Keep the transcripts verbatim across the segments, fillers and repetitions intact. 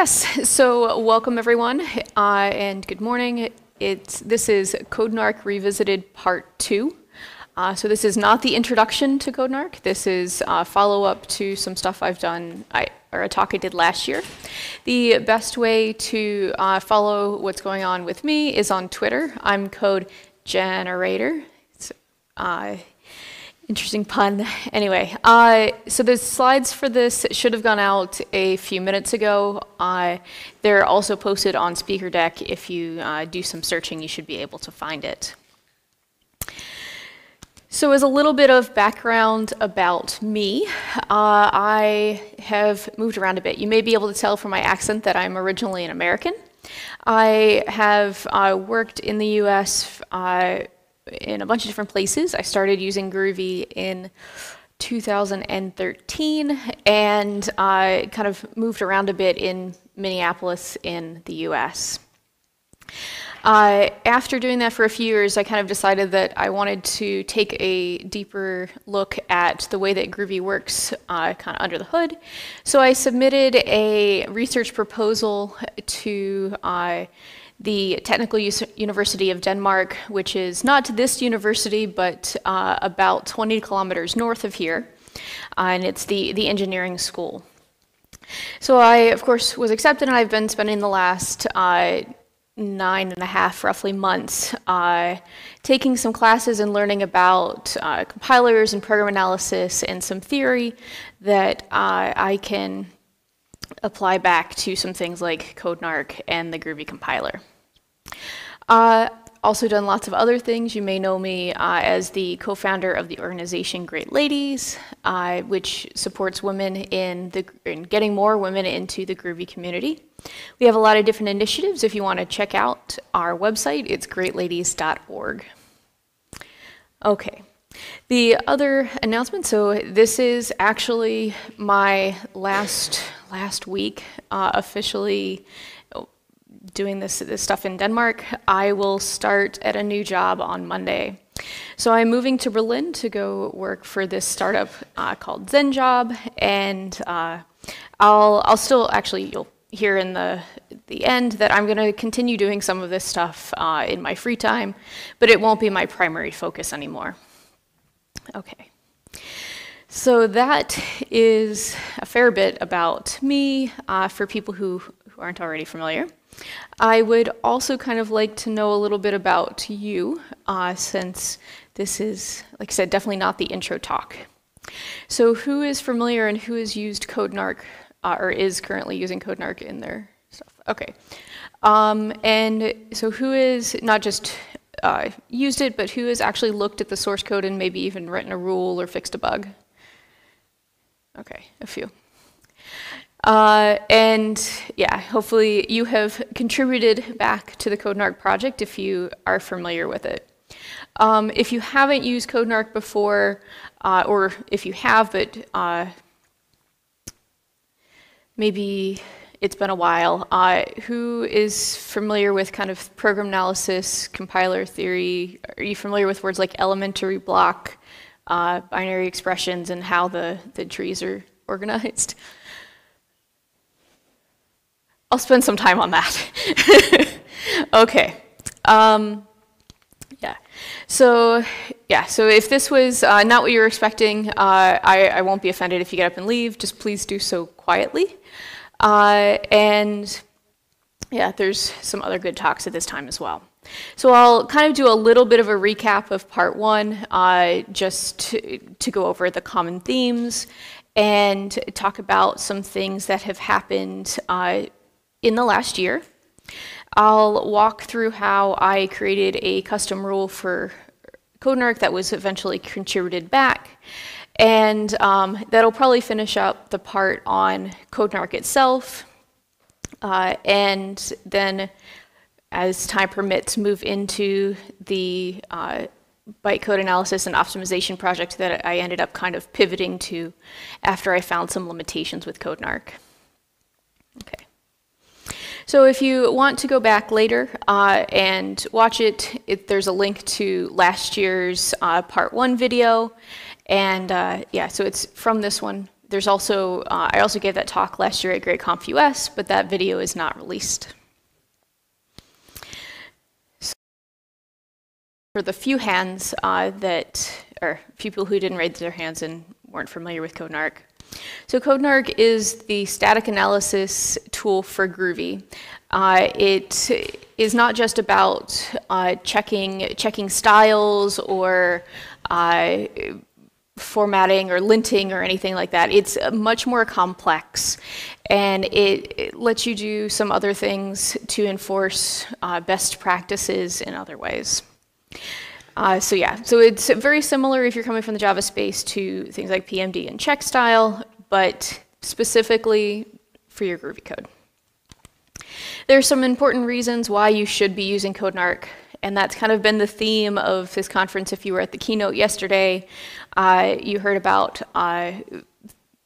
Yes, so welcome everyone uh, and good morning. It's, this is CodeNARC Revisited Part two. Uh, so this is not the introduction to CodeNARC. This is a follow-up to some stuff I've done, I, or a talk I did last year. The best way to uh, follow what's going on with me is on Twitter. I'm CodeGenerator. It's, uh, Interesting pun. Anyway, uh, so the slides for this should have gone out a few minutes ago. Uh, they're also posted on Speaker Deck. If you uh, do some searching, you should be able to find it. So as a little bit of background about me, uh, I have moved around a bit. You may be able to tell from my accent that I'm originally an American. I have uh, worked in the U S uh, in a bunch of different places. I started using Groovy in two thousand thirteen and I kind of moved around a bit in Minneapolis in the U S. Uh, after doing that for a few years, I kind of decided that I wanted to take a deeper look at the way that Groovy works uh, kind of under the hood. So I submitted a research proposal to uh, the Technical University of Denmark, which is not this university, but uh, about twenty kilometers north of here, uh, and it's the, the engineering school. So I, of course, was accepted, and I've been spending the last uh, nine and a half, roughly, months uh, taking some classes and learning about uh, compilers and program analysis and some theory that uh, I can apply back to some things like CodeNARC and the Groovy compiler. Uh, also done lots of other things. You may know me uh, as the co-founder of the organization Great Ladies, uh, which supports women in, the, in getting more women into the Groovy community. We have a lot of different initiatives. If you want to check out our website, it's great ladies dot org. Okay. The other announcement, so this is actually my last last week uh, officially doing this, this stuff in Denmark. I will start at a new job on Monday. So I'm moving to Berlin to go work for this startup uh, called Zenjob, and uh, I'll, I'll still, actually you'll hear in the, the end that I'm going to continue doing some of this stuff uh, in my free time, but it won't be my primary focus anymore. Okay, so that is a fair bit about me uh, for people who, who aren't already familiar. I would also kind of like to know a little bit about you, uh, since this is, like I said, definitely not the intro talk. So who is familiar and who has used CodeNARC, uh, or is currently using CodeNARC in their stuff? Okay, um, and so who is not just Uh, used it, but who has actually looked at the source code and maybe even written a rule or fixed a bug? Okay, a few. Uh, and yeah, hopefully you have contributed back to the CodeNARC project if you are familiar with it. Um, if you haven't used CodeNARC before, uh, or if you have, but uh, maybe it's been a while. Uh, who is familiar with kind of program analysis, compiler theory? Are you familiar with words like elementary block, uh, binary expressions, and how the, the trees are organized? I'll spend some time on that. Okay. Um, yeah. So, yeah, so if this was uh, not what you were expecting, uh, I, I won't be offended if you get up and leave. Just please do so quietly. Uh, and yeah, there's some other good talks at this time as well. So I'll kind of do a little bit of a recap of part one, uh, just to, to go over the common themes and talk about some things that have happened uh, in the last year. I'll walk through how I created a custom rule for CodeNARC that was eventually contributed back. And um, that'll probably finish up the part on CodeNARC itself, uh, and then, as time permits, move into the uh, bytecode analysis and optimization project that I ended up kind of pivoting to after I found some limitations with CodeNARC. Okay. So if you want to go back later uh, and watch it, it, there's a link to last year's uh, part one video. And uh, yeah, so it's from this one There's also, uh, I also gave that talk last year at Great Conf U S, but that video is not released. So for the few hands uh, that, or people who didn't raise their hands and weren't familiar with CodeNARC. So CodeNARC is the static analysis tool for Groovy. Uh, it is not just about uh, checking, checking styles or uh, formatting or linting or anything like that. It's much more complex, and it, it lets you do some other things to enforce uh, best practices in other ways. Uh, so yeah, so it's very similar if you're coming from the Java space to things like P M D and check style, but specifically for your Groovy code. There are some important reasons why you should be using CodeNARC, and that's kind of been the theme of this conference. If you were at the keynote yesterday, uh, you heard about uh,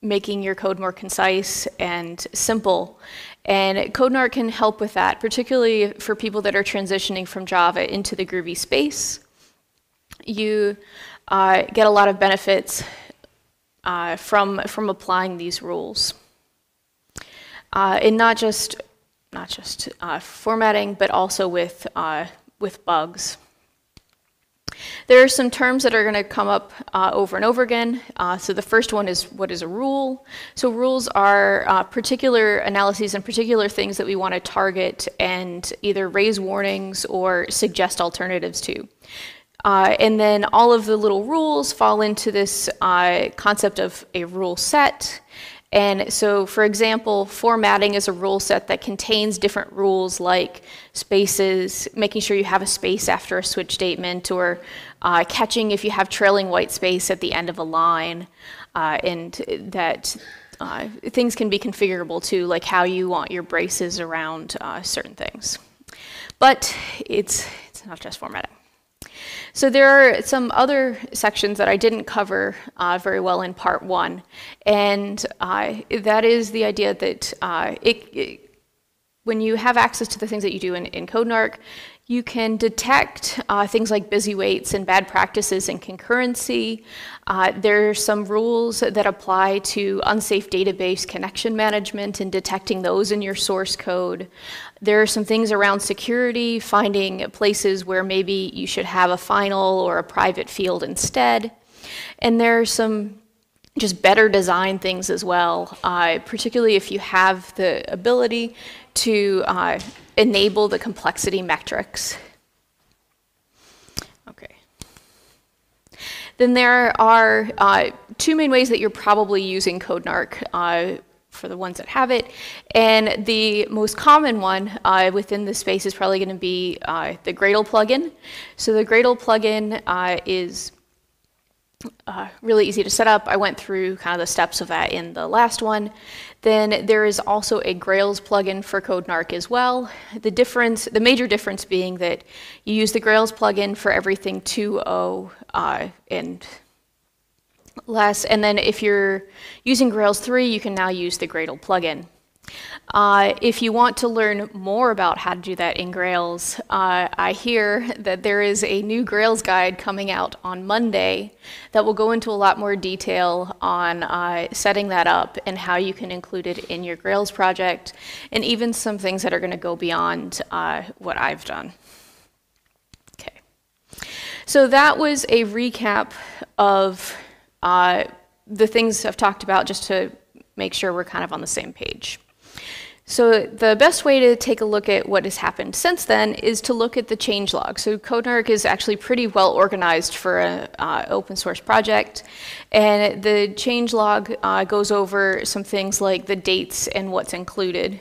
making your code more concise and simple. And CodeNARC can help with that, particularly for people that are transitioning from Java into the Groovy space. You uh, get a lot of benefits uh, from from applying these rules, uh, and not just not just uh, formatting, but also with uh, with bugs. There are some terms that are going to come up uh, over and over again. Uh, so the first one is, what is a rule? So rules are uh, particular analyses and particular things that we want to target and either raise warnings or suggest alternatives to. Uh, and then all of the little rules fall into this uh, concept of a rule set. And so, for example, formatting is a rule set that contains different rules like spaces, making sure you have a space after a switch statement, or uh, catching if you have trailing white space at the end of a line, uh, and that uh, things can be configurable too, like how you want your braces around uh, certain things. But it's, it's not just formatting. So there are some other sections that I didn't cover uh, very well in part one, and uh, that is the idea that uh, it, it, when you have access to the things that you do in, in CodeNARC, you can detect uh, things like busy waits and bad practices and concurrency. Uh, there are some rules that apply to unsafe database connection management and detecting those in your source code. There are some things around security, finding places where maybe you should have a final or a private field instead. And there are some just better design things as well, uh, particularly if you have the ability to uh, enable the complexity metrics. Okay. Then there are uh, two main ways that you're probably using CodeNARC uh, for the ones that have it. And the most common one uh, within this space is probably going to be uh, the Gradle plugin. So the Gradle plugin uh, is Uh, really easy to set up. I went through kind of the steps of that in the last one. Then there is also a Grails plugin for CodeNARC as well. The difference, the major difference being that you use the Grails plugin for everything two point oh uh, and less. And then if you're using Grails three, you can now use the Gradle plugin. Uh, if you want to learn more about how to do that in Grails, uh, I hear that there is a new Grails guide coming out on Monday that will go into a lot more detail on uh, setting that up and how you can include it in your Grails project, and even some things that are going to go beyond uh, what I've done. Okay. So that was a recap of uh, the things I've talked about, just to make sure we're kind of on the same page. So the best way to take a look at what has happened since then is to look at the changelog. So CodeNARC is actually pretty well organized for an uh, open source project, and the changelog uh, goes over some things like the dates and what's included.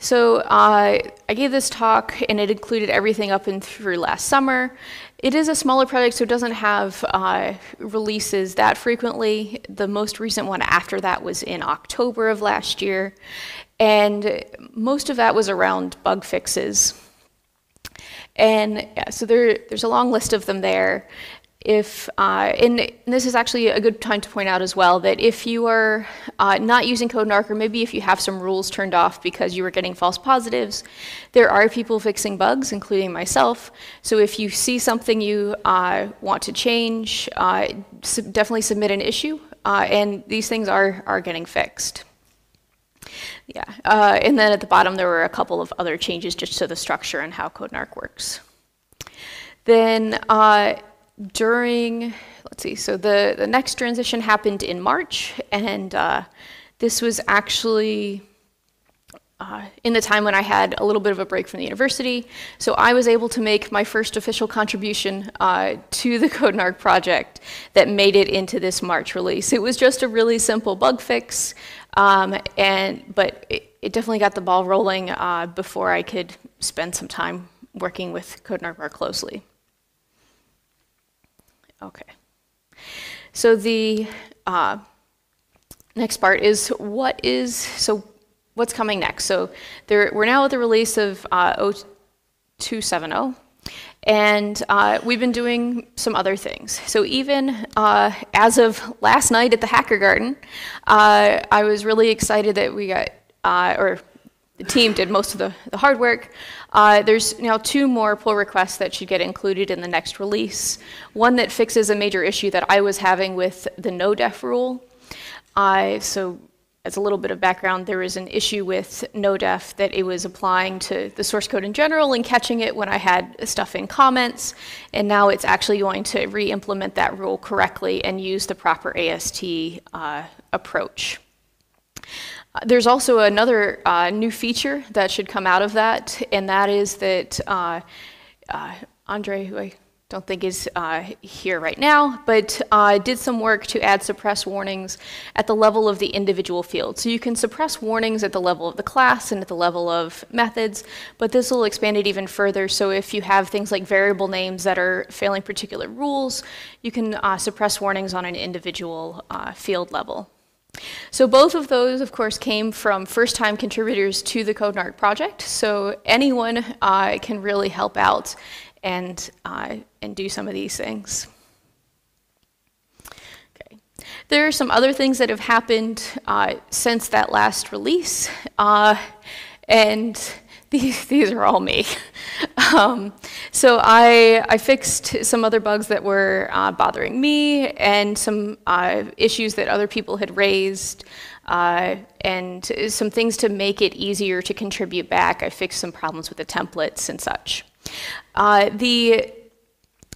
So uh, I gave this talk, and it included everything up and through last summer. It is a smaller project, so it doesn't have uh, releases that frequently. The most recent one after that was in October of last year, and most of that was around bug fixes. And yeah, so there, there's a long list of them there. If, uh, and this is actually a good time to point out as well that if you are uh, not using CodeNARC, or maybe if you have some rules turned off because you were getting false positives, there are people fixing bugs, including myself. So if you see something you uh, want to change, uh, definitely submit an issue. uh, and these things are, are getting fixed. Yeah, uh, and then at the bottom there were a couple of other changes just to the structure and how CodeNARC works. Then uh, during, let's see, so the, the next transition happened in March, and uh, this was actually uh, in the time when I had a little bit of a break from the university, so I was able to make my first official contribution uh, to the CodeNARC project that made it into this March release. It was just a really simple bug fix, um, and but it, it definitely got the ball rolling uh, before I could spend some time working with CodeNARC more closely. Okay, so the uh, next part is what is, so what's coming next? So there, we're now at the release of uh, oh two seven oh, and uh, we've been doing some other things. So even uh, as of last night at the Hacker Garden, uh, I was really excited that we got, uh, or the team did most of the, the hard work. Uh, there's now two more pull requests that should get included in the next release. One that fixes a major issue that I was having with the no def rule. Uh, so as a little bit of background, there was an issue with no def that it was applying to the source code in general and catching it when I had stuff in comments. And now it's actually going to re-implement that rule correctly and use the proper A S T uh, approach. There's also another uh, new feature that should come out of that, and that is that uh, uh, Andre, who I don't think is uh, here right now, but uh, did some work to add suppress warnings at the level of the individual field. So you can suppress warnings at the level of the class and at the level of methods, but this will expand it even further. So if you have things like variable names that are failing particular rules, you can uh, suppress warnings on an individual uh, field level. So both of those, of course, came from first-time contributors to the CodeNARC project, so anyone uh, can really help out and, uh, and do some of these things. Okay. There are some other things that have happened uh, since that last release, uh, and These, these are all me. um, so I, I fixed some other bugs that were uh, bothering me and some uh, issues that other people had raised uh, and some things to make it easier to contribute back. I fixed some problems with the templates and such. Uh, the,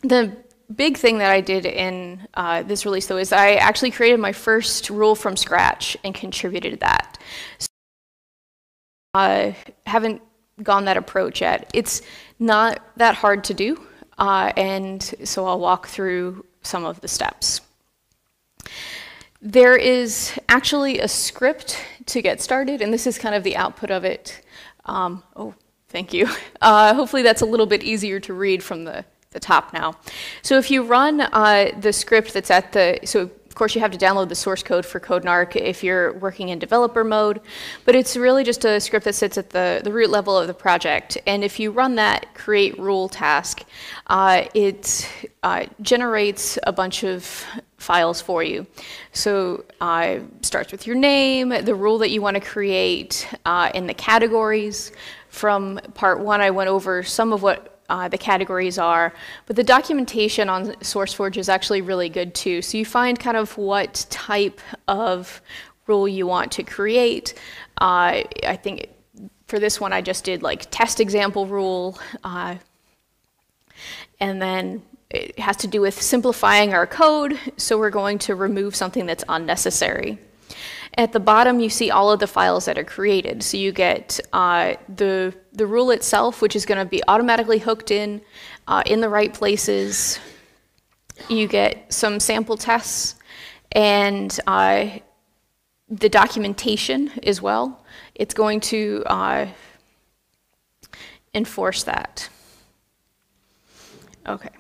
the big thing that I did in uh, this release, though, is I actually created my first rule from scratch and contributed that. So I uh, haven't gone that approach yet. It's not that hard to do, uh, and so I'll walk through some of the steps. There is actually a script to get started, and this is kind of the output of it. Um, oh, thank you. Uh, hopefully that's a little bit easier to read from the, the top now. So if you run uh, the script that's at the, so of course, you have to download the source code for CodeNARC if you're working in developer mode, but it's really just a script that sits at the, the root level of the project. And if you run that create rule task, uh, it uh, generates a bunch of files for you. So uh, it starts with your name, the rule that you want to create, uh, and the categories. From part one, I went over some of what Uh, the categories are, but the documentation on SourceForge is actually really good too. So you find kind of what type of rule you want to create. Uh, I think for this one I just did like test example rule, uh, and then it has to do with simplifying our code, so we're going to remove something that's unnecessary. At the bottom, you see all of the files that are created. So you get uh, the, the rule itself, which is going to be automatically hooked in, uh, in the right places. You get some sample tests and uh, the documentation as well. It's going to uh, enforce that. Okay.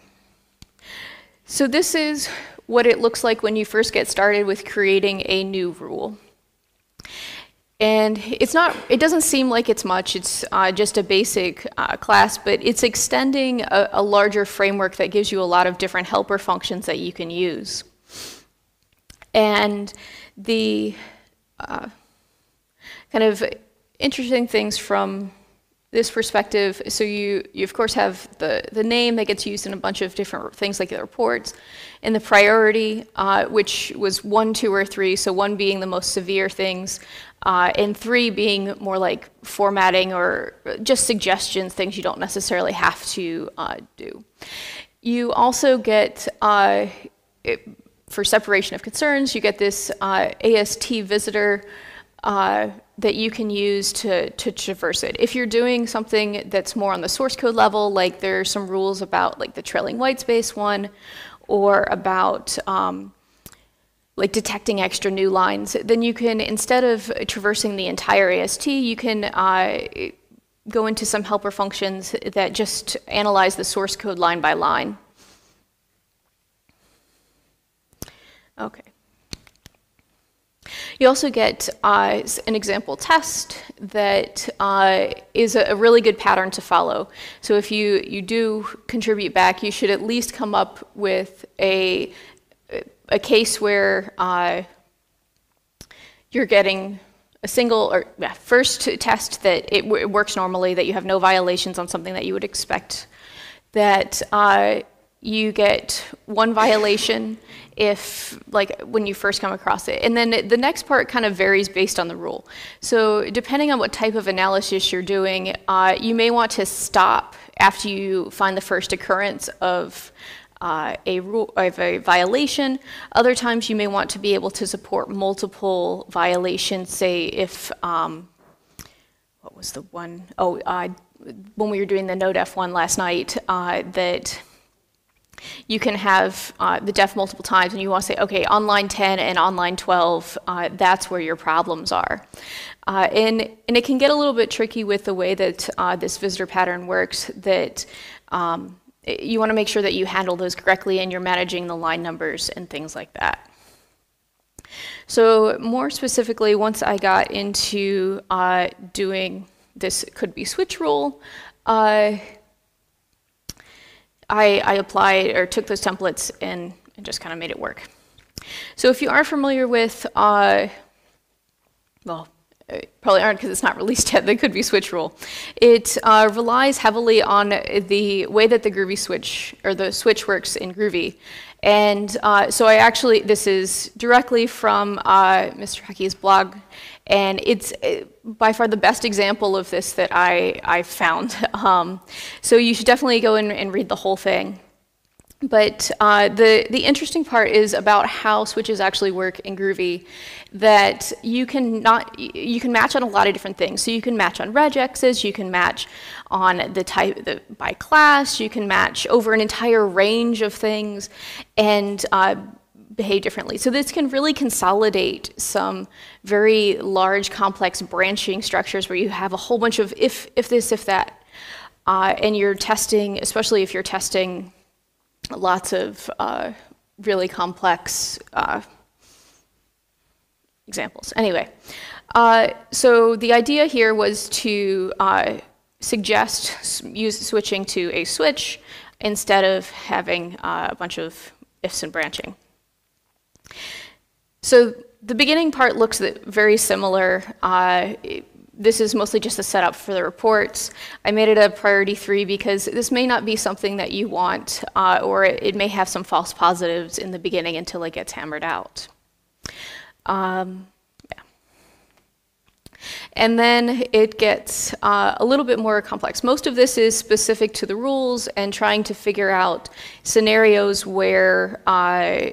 So this is what it looks like when you first get started with creating a new rule. And it's not, it doesn't seem like it's much, it's uh, just a basic uh, class, but it's extending a, a larger framework that gives you a lot of different helper functions that you can use. And the uh, kind of interesting things from this perspective, so you, you of course have the, the name that gets used in a bunch of different things like the reports, and the priority, uh, which was one, two, or three, so one being the most severe things, uh, and three being more like formatting or just suggestions, things you don't necessarily have to uh, do. You also get, uh, it, for separation of concerns, you get this uh, A S T visitor uh, that you can use to, to traverse it. If you're doing something that's more on the source code level, like there are some rules about like the trailing white space one, or about um, like detecting extra new lines, then you can, instead of traversing the entire A S T, you can uh, go into some helper functions that just analyze the source code line by line. Okay. You also get uh, an example test that uh, is a really good pattern to follow. So if you, you do contribute back, you should at least come up with a, a case where uh, you're getting a single or yeah, first test that it, w it works normally, that you have no violations on something that you would expect, that uh, you get one violation if, like, when you first come across it. And then the next part kind of varies based on the rule. So depending on what type of analysis you're doing, uh, you may want to stop after you find the first occurrence of uh, a rule, of a violation. Other times you may want to be able to support multiple violations, say if, um, what was the one? Oh, uh, when we were doing the no def one last night, uh, that you can have uh, the def multiple times, and you want to say, okay, on line ten and on line twelve, uh, that's where your problems are. Uh, and, and it can get a little bit tricky with the way that uh, this visitor pattern works, that um, you want to make sure that you handle those correctly and you're managing the line numbers and things like that. So more specifically, once I got into uh, doing this could be switch rule, uh, I, I applied or took those templates and, and just kind of made it work. So if you aren't familiar with, uh, well, probably aren't because it's not released yet, the could be switch rule. It uh, relies heavily on the way that the Groovy switch, or the switch works in Groovy. And uh, so I actually, this is directly from uh, Mister Hockey's blog, and it's by far the best example of this that I, I found. Um, so you should definitely go in and read the whole thing. But uh, the, the interesting part is about how switches actually work in Groovy, that you can, not, you can match on a lot of different things. So you can match on regexes, you can match on the type the, by class, you can match over an entire range of things and uh, behave differently. So this can really consolidate some very large, complex branching structures where you have a whole bunch of if, if this, if that, uh, and you're testing, especially if you're testing lots of uh, really complex uh, examples. Anyway, uh, so the idea here was to uh, suggest use switching to a switch instead of having uh, a bunch of ifs and branching. So the beginning part looks very similar. Uh, it, This is mostly just a setup for the reports. I made it a priority three because this may not be something that you want, uh, or it, it may have some false positives in the beginning until it gets hammered out. Um, yeah. And then it gets uh, a little bit more complex. Most of this is specific to the rules and trying to figure out scenarios where uh,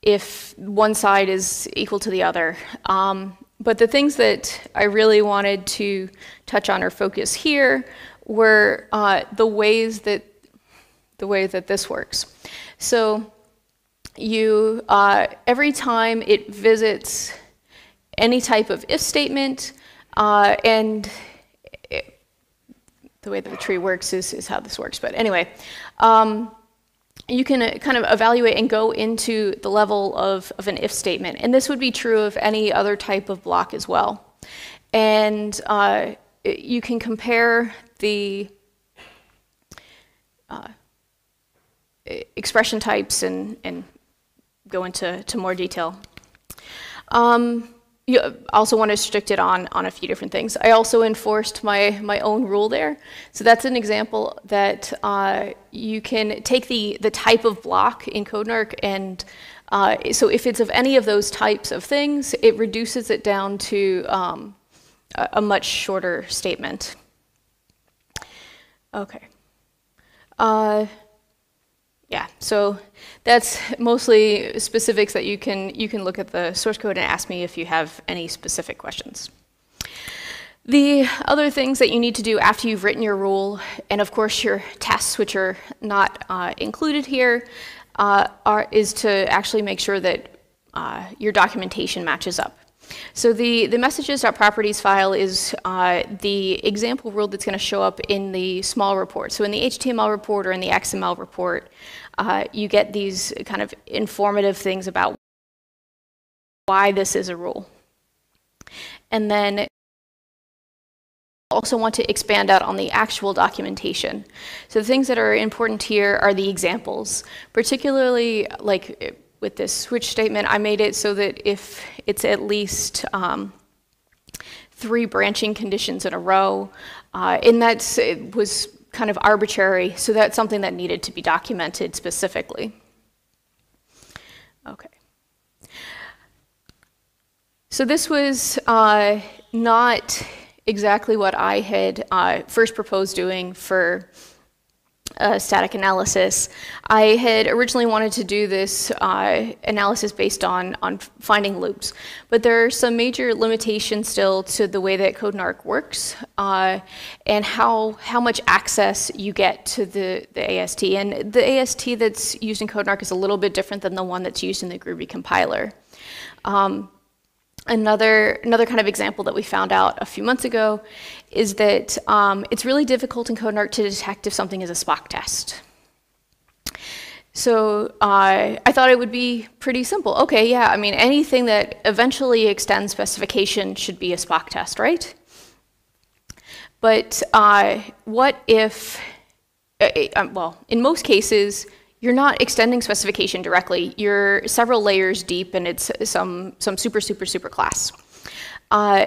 if one side is equal to the other. Um, But the things that I really wanted to touch on or focus here were uh, the ways that the way that this works. So you uh, every time it visits any type of if statement, uh, and it, the way that the tree works is, is how this works. But anyway, um, you can kind of evaluate and go into the level of, of an if statement. And this would be true of any other type of block as well. And uh, you can compare the uh, expression types and, and go into to more detail. Um, you also want to restrict it on, on a few different things. I also enforced my, my own rule there. So that's an example that uh, you can take the, the type of block in CodeNARC, and uh, so if it's of any of those types of things, it reduces it down to um, a, a much shorter statement. Okay. Uh, Yeah, so that's mostly specifics that you can you can look at the source code and ask me if you have any specific questions. The other things that you need to do after you've written your rule, and of course your tests, which are not uh, included here, uh, are is to actually make sure that uh, your documentation matches up. So the, the messages.properties file is uh, the example rule that's going to show up in the small report. So in the H T M L report or in the X M L report, uh, you get these kind of informative things about why this is a rule. And then also want to expand out on the actual documentation. So the things that are important here are the examples, particularly like with this switch statement, I made it so that if it's at least um, three branching conditions in a row, uh, and that's, it was kind of arbitrary, so that's something that needed to be documented specifically. Okay. So this was uh, not exactly what I had uh, first proposed doing for Uh, static analysis. I had originally wanted to do this uh, analysis based on, on finding loops, but there are some major limitations still to the way that CodeNARC works uh, and how, how much access you get to the, the A S T. And the A S T that's used in CodeNARC is a little bit different than the one that's used in the Groovy compiler. Um, Another, another kind of example that we found out a few months ago is that um, it's really difficult in CodeNARC to detect if something is a Spock test. So uh, I thought it would be pretty simple. Okay, yeah, I mean, anything that eventually extends specification should be a Spock test, right? But uh, what if, uh, uh, well, in most cases, you're not extending specification directly. You're several layers deep, and it's some, some super, super, super class. Uh,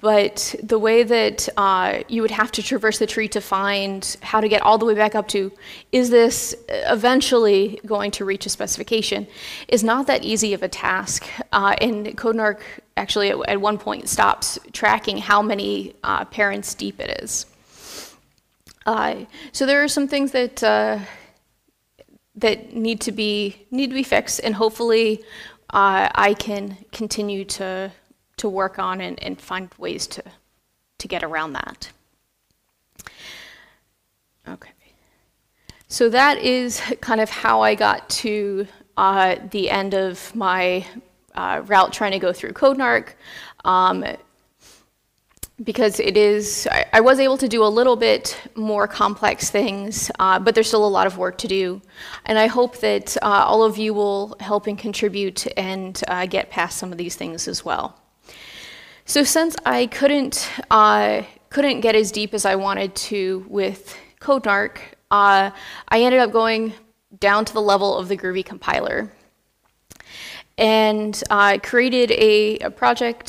but the way that uh, you would have to traverse the tree to find how to get all the way back up to, is this eventually going to reach a specification, is not that easy of a task. Uh, and CodeNARC actually at, at one point stops tracking how many uh, parents deep it is. Uh, so there are some things that uh, that need to be need to be fixed, and hopefully uh, I can continue to to work on and, and find ways to to get around that. Okay, so that is kind of how I got to uh, the end of my uh, route trying to go through CodeNARC. Um, Because it is, I, I was able to do a little bit more complex things, uh, but there's still a lot of work to do. And I hope that uh, all of you will help and contribute and uh, get past some of these things as well. So since I couldn't, uh, couldn't get as deep as I wanted to with CodeNARC, uh, I ended up going down to the level of the Groovy compiler. And I uh, created a, a project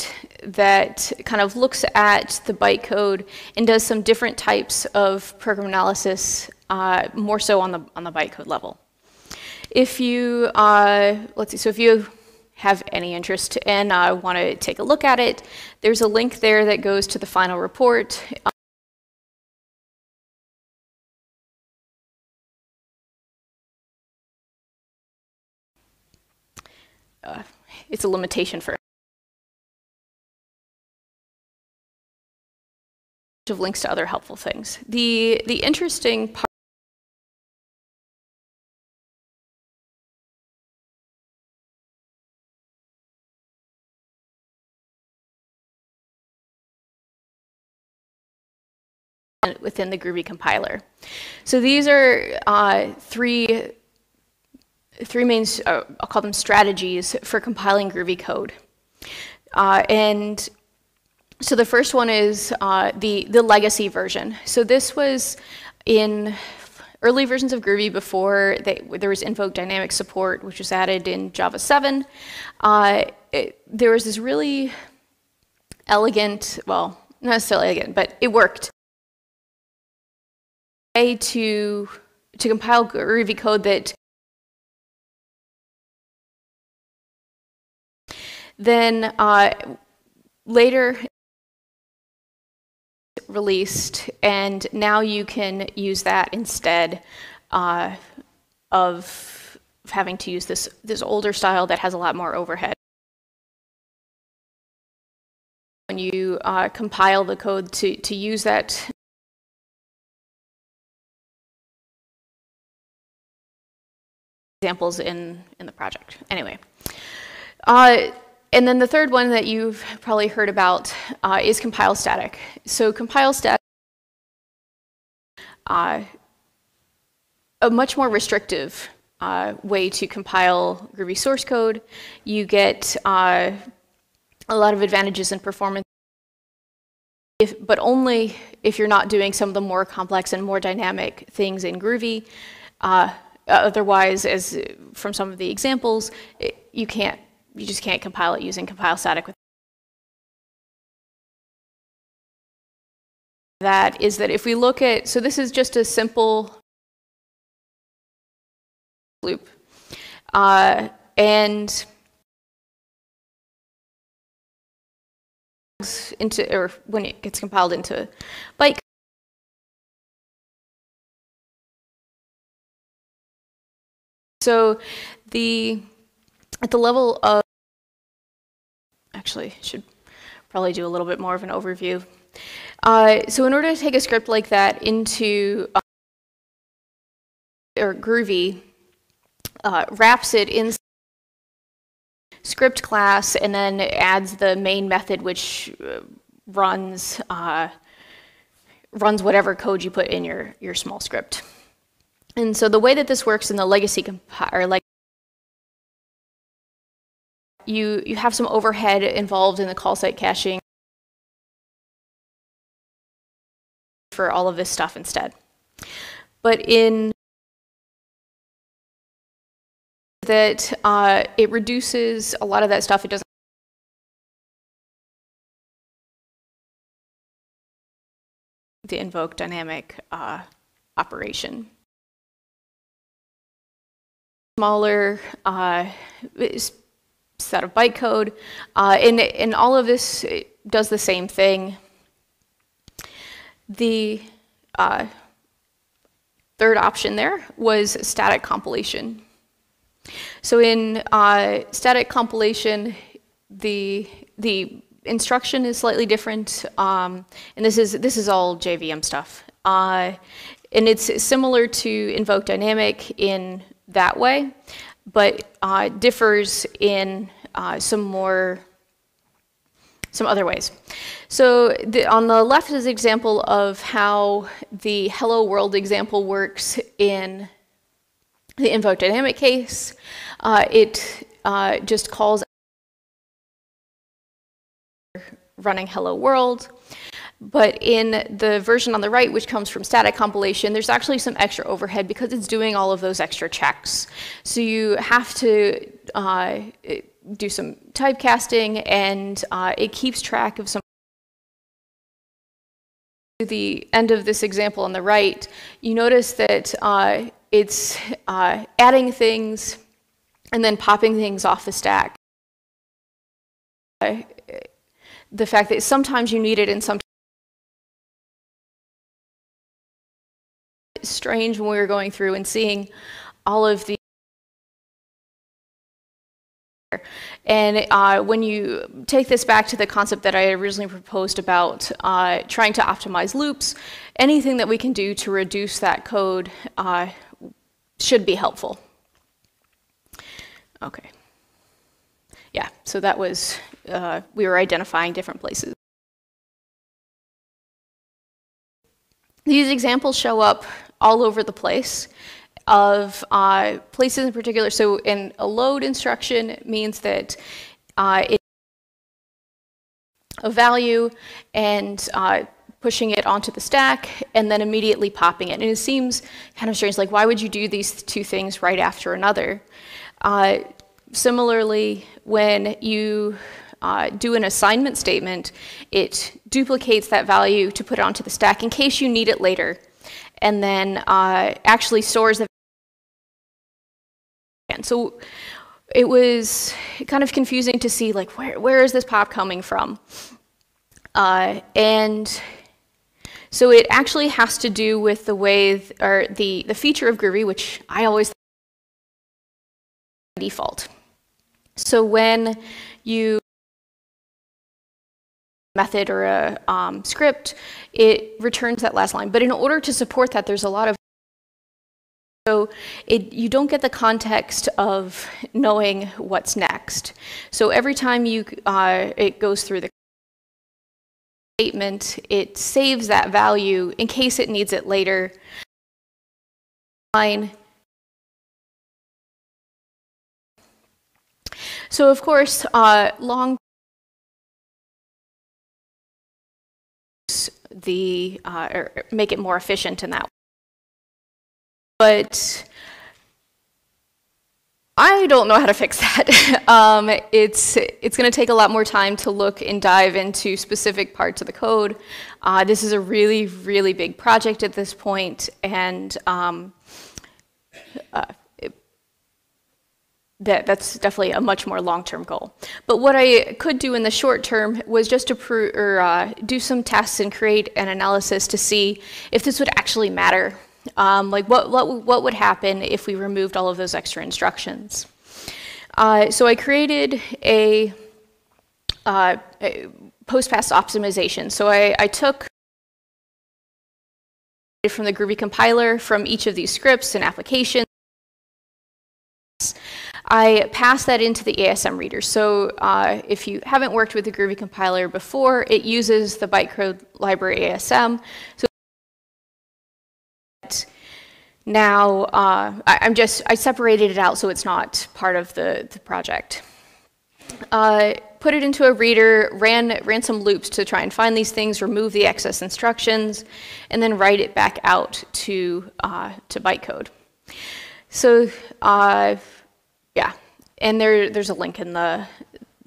that kind of looks at the bytecode and does some different types of program analysis, uh, more so on the on the bytecode level. If you uh, let's see, so if you have any interest and uh, want to take a look at it, there's a link there that goes to the final report. Uh, it's a limitation for of links to other helpful things. The the interesting part within the Groovy compiler. So these are uh, three three main uh, I'll call them strategies for compiling Groovy code, uh, and. So the first one is uh, the, the legacy version. So this was in early versions of Groovy before they, there was invoke dynamic support, which was added in Java seven. Uh, it, there was this really elegant, well, not necessarily elegant, but it worked. Way to, to compile Groovy code that then uh, later released, and now you can use that instead uh, of having to use this, this older style that has a lot more overhead. When you uh, compile the code to, to use that, examples in, in the project. Anyway. Uh, And then the third one that you've probably heard about uh, is compile static. So compile static is uh, a much more restrictive uh, way to compile Groovy source code. You get uh, a lot of advantages in performance, if, but only if you're not doing some of the more complex and more dynamic things in Groovy. Uh, otherwise, as from some of the examples, it, you can't. You just can't compile it using compile static. With that is that if we look at, so this is just a simple loop, uh, and into or when it gets compiled into byte. So the at the level of, actually, should probably do a little bit more of an overview. Uh, so in order to take a script like that into uh, or Groovy, uh, wraps it in script class and then adds the main method, which runs uh, runs whatever code you put in your your small script. And so the way that this works in the legacy compiler, like You, you have some overhead involved in the call site caching for all of this stuff instead. But in that, uh, it reduces a lot of that stuff. It doesn't the invoke dynamic uh, operation. Smaller uh, set of bytecode, uh, and, and all of this does the same thing. The uh, third option there was static compilation. So in uh, static compilation, the the instruction is slightly different, um, and this is this is all J V M stuff, uh, and it's similar to invoke dynamic in that way, but uh, differs in uh, some more, some other ways. So the, on the left is an example of how the hello world example works in the invoke dynamic case. Uh, it uh, just calls running hello world. But in the version on the right, which comes from static compilation, there's actually some extra overhead because it's doing all of those extra checks. So you have to uh, do some typecasting, and uh, it keeps track of some. To the end of this example on the right, you notice that uh, it's uh, adding things and then popping things off the stack. Uh, the fact that sometimes you need it and sometimes strange when we were going through and seeing all of the and uh, when you take this back to the concept that I originally proposed about uh, trying to optimize loops, anything that we can do to reduce that code uh, should be helpful. Okay, yeah, so that was uh, we were identifying different places. These examples show up all over the place of uh, places in particular. So in a load instruction means that uh, it's a value and uh, pushing it onto the stack and then immediately popping it. And it seems kind of strange, like why would you do these two things right after another? Uh, similarly, when you uh, do an assignment statement, it duplicates that value to put it onto the stack in case you need it later, and then uh, actually stores the value. And so it was kind of confusing to see, like, where, where is this pop coming from? Uh, and so it actually has to do with the way, th or the, the feature of Groovy, which I always think is by default. So when you method or a um, script, it returns that last line. But in order to support that, there's a lot of so it, you don't get the context of knowing what's next. So every time you uh, it goes through the statement, it saves that value in case it needs it later. Line. So of course, uh, long the uh, or make it more efficient in that way. But I don't know how to fix that. um, it's it's going to take a lot more time to look and dive into specific parts of the code. Uh, this is a really, really big project at this point, and um, uh, it, that, that's definitely a much more long-term goal. But what I could do in the short term was just to pro or, uh, do some tests and create an analysis to see if this would actually matter. Um, like what, what, what would happen if we removed all of those extra instructions? Uh, so I created a, uh, a post-pass optimization. So I, I took from the Groovy compiler from each of these scripts and applications. I passed that into the A S M reader. So uh, if you haven't worked with the Groovy compiler before, it uses the bytecode library A S M. So now, uh, I, I'm just, I separated it out so it's not part of the, the project. Uh, put it into a reader, ran, ran some loops to try and find these things, remove the excess instructions, and then write it back out to, uh, to bytecode. So, uh, yeah, and there, there's a link in the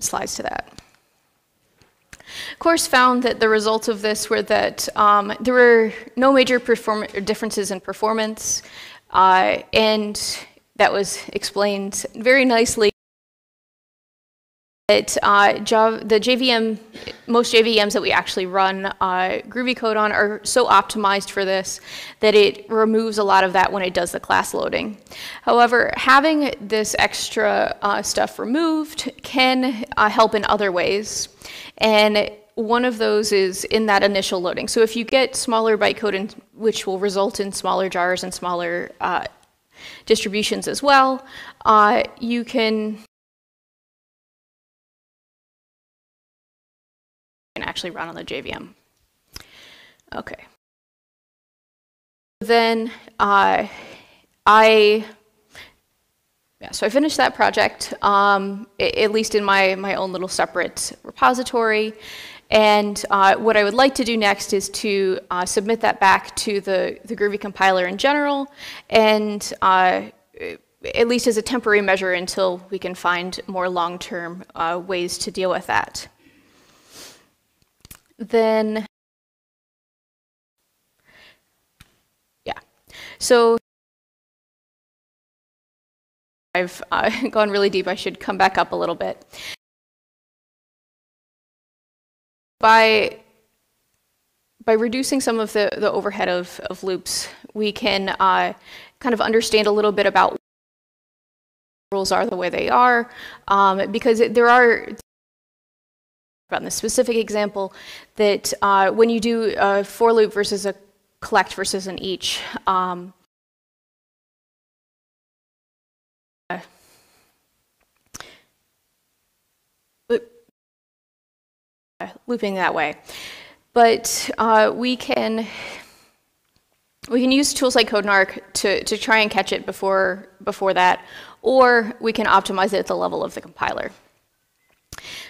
slides to that. Of course, found that the results of this were that um, there were no major differences in performance, uh, and that was explained very nicely. That uh, Java, the J V M, most J V Ms that we actually run uh, Groovy code on are so optimized for this that it removes a lot of that when it does the class loading. However, having this extra uh, stuff removed can uh, help in other ways. And one of those is in that initial loading. So if you get smaller bytecode, which will result in smaller jars and smaller uh, distributions as well, uh, you can actually run on the J V M. Okay. Then uh, I, yeah, so I finished that project, um, at least in my, my own little separate repository. And uh, what I would like to do next is to uh, submit that back to the, the Groovy compiler in general, and uh, at least as a temporary measure until we can find more long-term uh, ways to deal with that. Then, yeah, so I've uh, gone really deep. I should come back up a little bit. By, by reducing some of the, the overhead of, of loops, we can uh, kind of understand a little bit about what rules are the way they are, um, because there are about in the specific example that uh, when you do a for loop versus a collect versus an each, um, uh, looping that way, but uh, we can we can use tools like CodeNARC to to try and catch it before before that, or we can optimize it at the level of the compiler.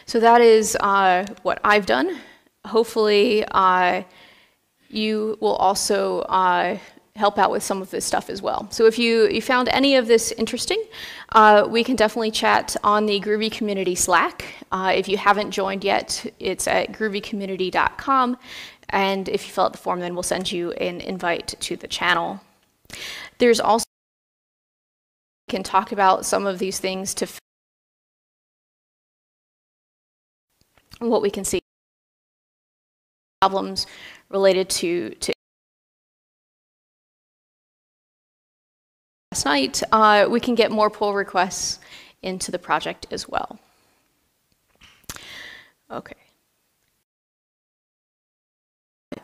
So that is uh, what I've done. Hopefully, uh, you will also uh, help out with some of this stuff as well. So if you, you found any of this interesting, uh, we can definitely chat on the Groovy Community Slack. Uh, if you haven't joined yet, it's at groovy community dot com. And if you fill out the form, then we'll send you an invite to the channel. There's also, we can talk about some of these things to what we can see problems related to, to last night, uh, we can get more pull requests into the project as well. Okay.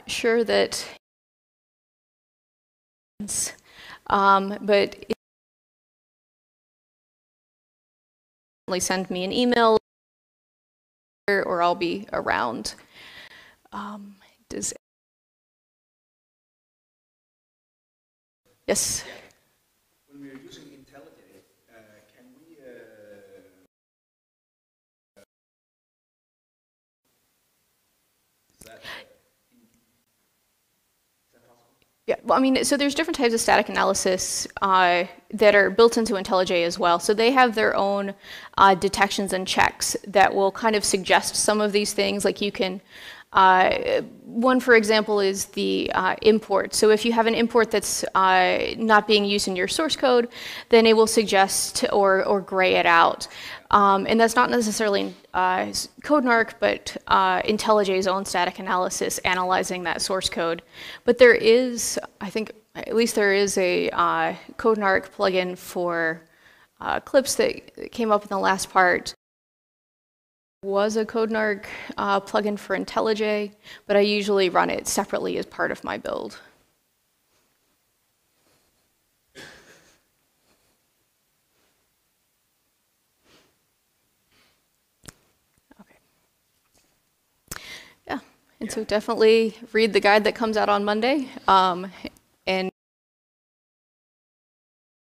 Sure that, um, but send me an email or I'll be around. Um, does yes. When we are using IntelliJ, uh, can we uh, uh, is that, yeah, well, I mean, so there's different types of static analysis uh, that are built into IntelliJ as well. So they have their own uh, detections and checks that will kind of suggest some of these things. Like you can, uh, one for example is the uh, import. So if you have an import that's uh, not being used in your source code, then it will suggest or, or gray it out. Um, and that's not necessarily uh, CodeNARC, but uh, IntelliJ's own static analysis analyzing that source code. But there is, I think, at least there is a uh, CodeNARC plugin for uh, Eclipse that came up in the last part. There was a CodeNARC uh, plugin for IntelliJ, but I usually run it separately as part of my build. And so definitely read the guide that comes out on Monday, um, and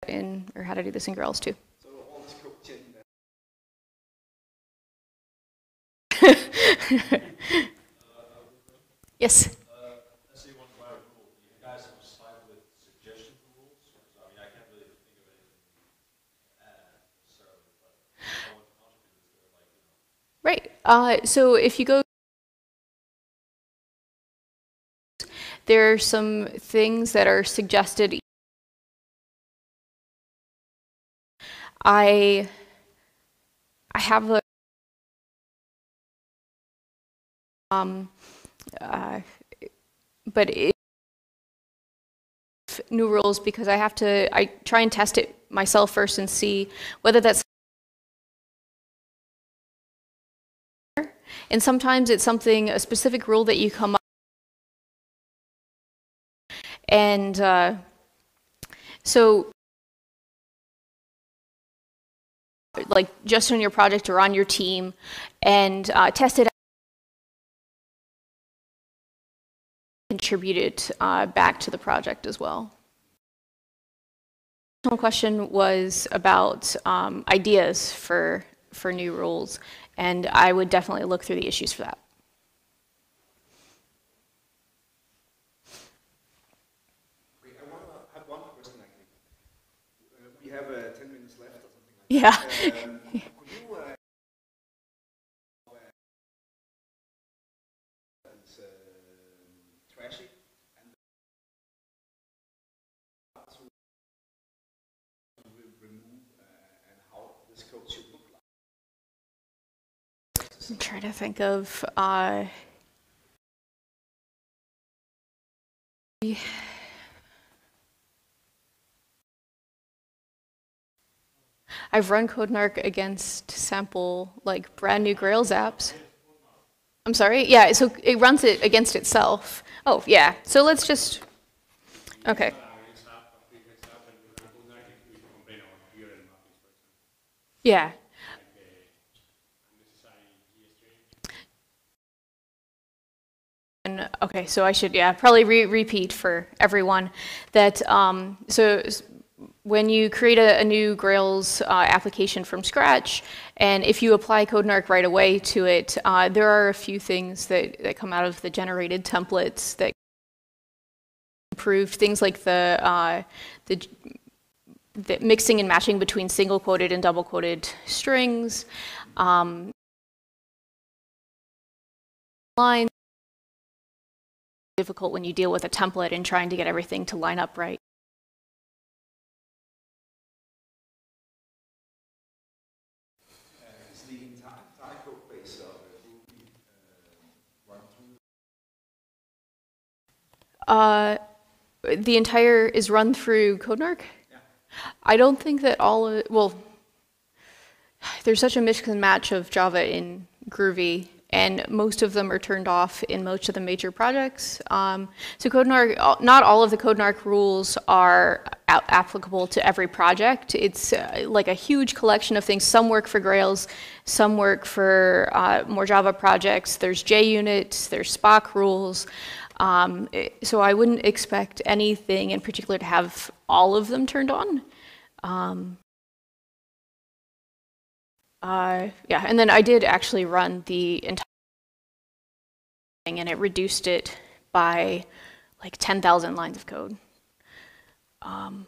in or how to do this in Grails too. So all this code change. Yes. Uh, I see one final rule. Do you guys have a slide with suggestions for rules? I mean, I can't really think of anything. Right. Uh, so if you go. There are some things that are suggested. I I have a um uh, but it, new rules because I have to I try and test it myself first and see whether that's. And sometimes it's something a specific rule that you come up. And uh, so, like just on your project or on your team, and uh, test it out, contribute it uh, back to the project as well. One question was about um, ideas for for new rules, and I would definitely look through the issues for that. Have uh, ten minutes left or something like yeah. that. Um, yeah. Could you uh, uh, it's, uh, trashy and how to remove uh, and how this code should look like? I'm trying to think of uh, yeah. I've run CodeNARC against sample, like, brand new Grails apps. I'm sorry? Yeah, so it runs it against itself. Oh, yeah. So let's just, okay. Yeah. And, okay, so I should, yeah, probably re repeat for everyone that, um, so, when you create a, a new Grails uh, application from scratch, and if you apply CodeNARC right away to it, uh, there are a few things that, that come out of the generated templates that improved things like the, uh, the, the mixing and matching between single quoted and double quoted strings, um, lines. Difficult when you deal with a template and trying to get everything to line up right. Uh, the entire is run through CodeNARC? Yeah. I don't think that all of, well, there's such a mix and match of Java in Groovy, and most of them are turned off in most of the major projects. Um, so CodeNARC, not all of the CodeNARC rules are applicable to every project. It's uh, like a huge collection of things. Some work for Grails, some work for uh, more Java projects. There's JUnit, there's Spock rules. Um, so I wouldn't expect anything in particular to have all of them turned on. Um, uh, yeah, and then I did actually run the entire thing, and it reduced it by like ten thousand lines of code. Um,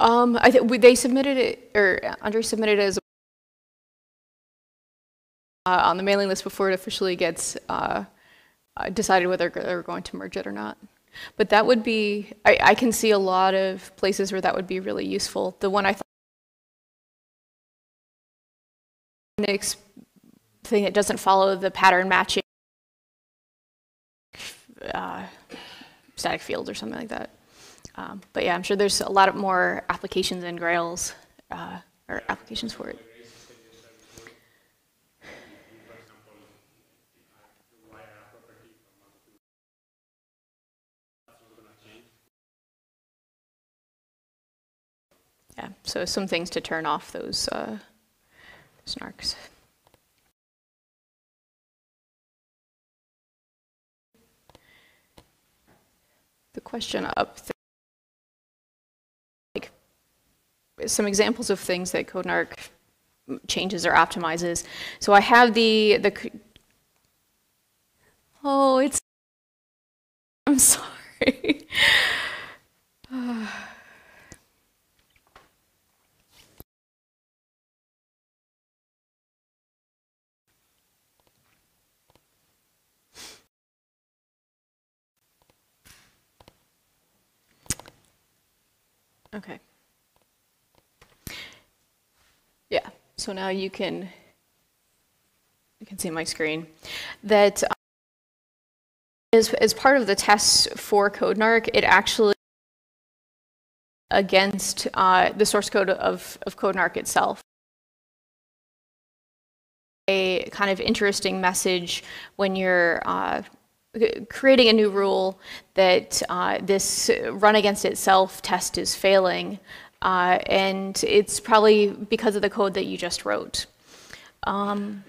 Um, I think they submitted it, or Andre submitted it as uh, on the mailing list before it officially gets uh, decided whether they're going to merge it or not. But that would be, I, I can see a lot of places where that would be really useful. The one I thought next thing that doesn't follow the pattern matching uh, static field or something like that. Um, but yeah, I'm sure there's a lot of more applications in Grails, uh, or applications for it. Yeah, so some things to turn off those, uh, those narcs. The question up there. Some examples of things that CodeNARC changes or optimizes. So I have the the oh, it's I'm sorry. uh. Okay. Yeah, so now you can you can see my screen. That um, as, as part of the tests for CodeNARC, it actually against uh, the source code of, of CodeNARC itself. A kind of interesting message when you're uh, creating a new rule that uh, this run against itself test is failing. Uh, and it's probably because of the code that you just wrote. Um,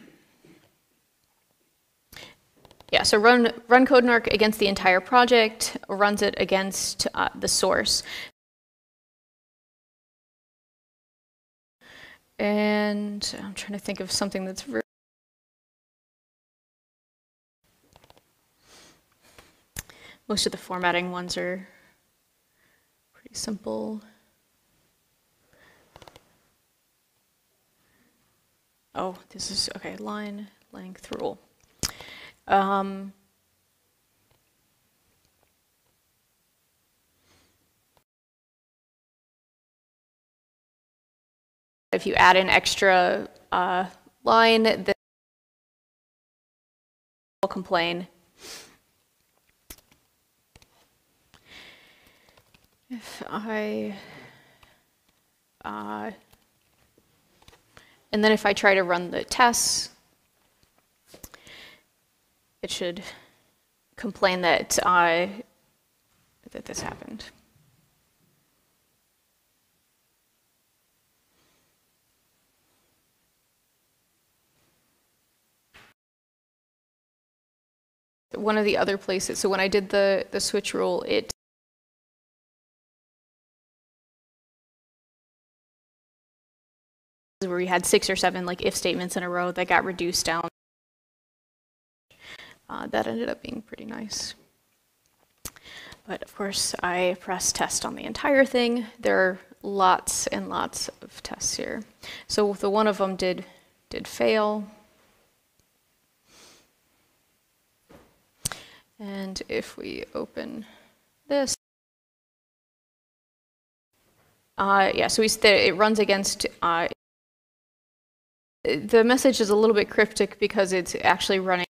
yeah, so run, run CodeNARC against the entire project, runs it against uh, the source. And I'm trying to think of something that's really most of the formatting ones are pretty simple. Oh, this is, okay, line length rule. Um, if you add an extra uh, line, then we'll complain. If I... Uh, And then if I try to run the tests, it should complain that uh, that this happened. One of the other places, so when I did the, the switch rule, it where we had six or seven like if statements in a row that got reduced down. Uh, that ended up being pretty nice. But of course, I pressed test on the entire thing. There are lots and lots of tests here. So the one of them did did fail. And if we open this, uh, yeah, so we it runs against. Uh, the message is a little bit cryptic because it's actually running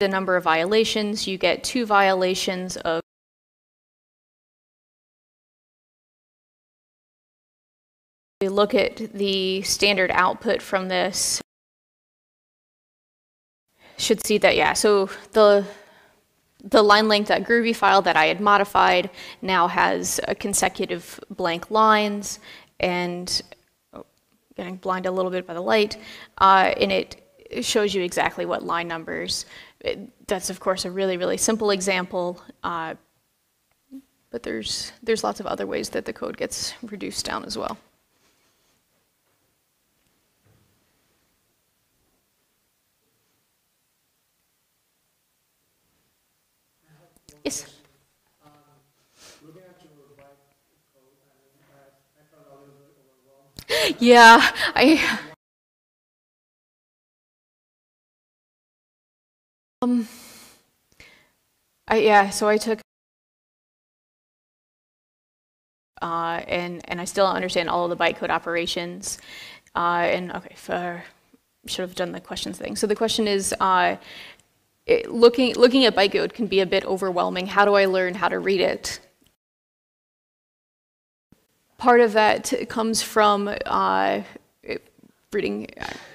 the number of violations. You get two violations of we look at the standard output from this, should see that, yeah, so the the line length.groovy file that I had modified now has a consecutive blank lines, and oh, getting blind a little bit by the light, uh, and it shows you exactly what line numbers. It, that's of course a really, really simple example, uh, but there's, there's lots of other ways that the code gets reduced down as well. Yes? Um, looking at your code, I felt a little bit overwhelmed. Yeah, I... Um, I, yeah, so I took, uh, and, and I still don't understand all of the bytecode operations, uh, and okay, for, should have done the questions thing. So the question is, uh, it, looking, looking at bytecode can be a bit overwhelming. How do I learn how to read it? Part of that comes from uh, reading,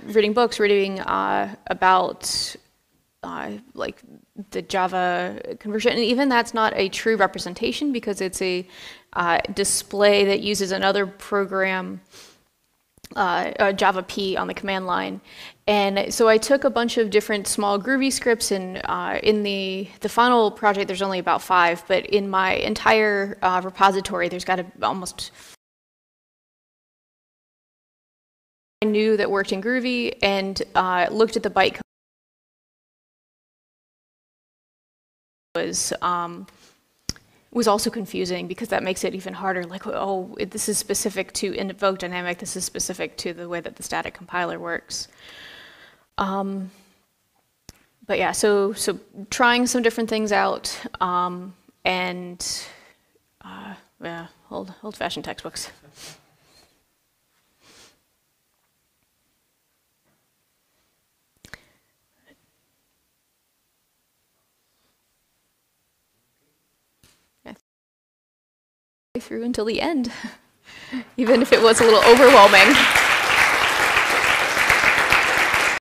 reading books, reading uh, about Uh, like the Java conversion, and even that's not a true representation because it's a uh, display that uses another program, uh, uh, Java P on the command line. And so I took a bunch of different small Groovy scripts, and uh, in the, the final project there's only about five, but in my entire uh, repository there's got to almost I knew that worked in Groovy, and uh, looked at the bytecode. Was um, was also confusing because that makes it even harder. Like, oh, it, this is specific to invoke dynamic. This is specific to the way that the static compiler works. Um, but yeah, so so trying some different things out, um, and uh, yeah, old old-fashioned textbooks. Through until the end, even if it was a little overwhelming.